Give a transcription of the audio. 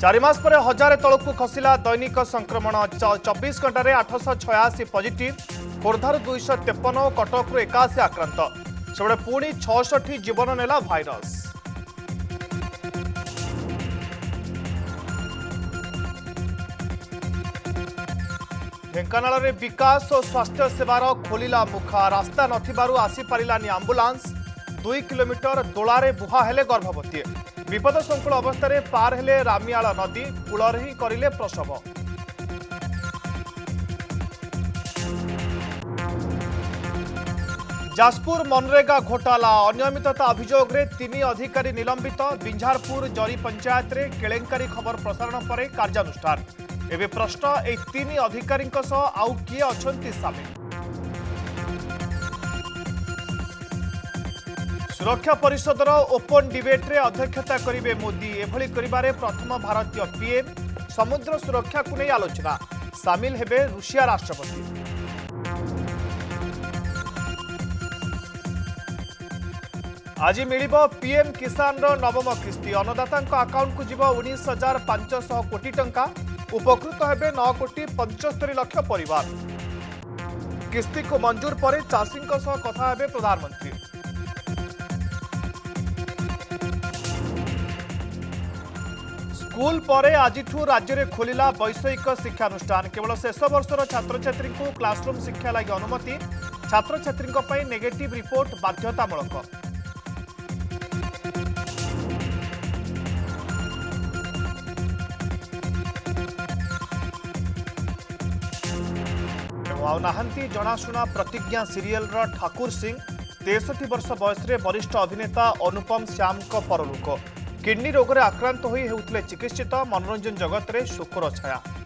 चारिमास पर 1000 तलकू खसला दैनिक संक्रमण 24 घंटे 886 पजिट खोर्धार 253 और कटकु 81 आक्रांत से पुणी 66 जीवन नेला भाइरस। ढेंकानाल विकास और स्वास्थ्य सेवार खोलिला मुखा रास्ता नथिबारु आसीपारिलानी आंबुलांस 2 किलोमीटर दोलारे बुहा हेले गर्भवती विपद संकुल अवस्था रे पार हेले रामियाला नदी कूल ही करिले प्रसव। जाजपुर मनरेगा घोटाला अनियमितता अभियोग रे 3 अधिकारी निलंबित बिंझारपुर जरी पंचायत रे केलेंकारी खबर प्रसारण परे कार्यानुष्ठान एवं प्रश्न 3 अधिकारी आउ किए अछंती सामिल। सुरक्षा परिषदर ओपन डिबेट्रे अध्यक्षता करेंगे मोदी एभली करिबारे प्रथम भारतीय पीएम समुद्र सुरक्षा को नहीं आलोचना सामिल हेबे रूसिया राष्ट्रपति। आज मिलिबो पीएम किसान नवम किस्ती अन्नदाता अकाउंट को जीव 19,500 कोटी टंका उपकृत हेबे 9 कोटी 75 लाख परिवार। किस्ती को मंजूर पर चाषी कथा हेबे प्रधानमंत्री। स्कूल पर आज राज्य में खोलिला वैषयिक शिक्षानुष्ठान केवल शेष वर्षर छात्रछात्री को क्लासरूम शिक्षा लगी अनुमति छात्रछात्री नेगेटिव रिपोर्ट बाध्यतामूलक। नाहंती जनाशुना प्रतिज्ञा सीरियल ठाकुर सिंह 63 वर्ष बयस रे वरिष्ठ अभिनेता अनुपम श्याम को परलोक किडनी रोग रे आक्रांत होई हेउतले चिकित्सित मनोरंजन जगत रे शोकर छाया।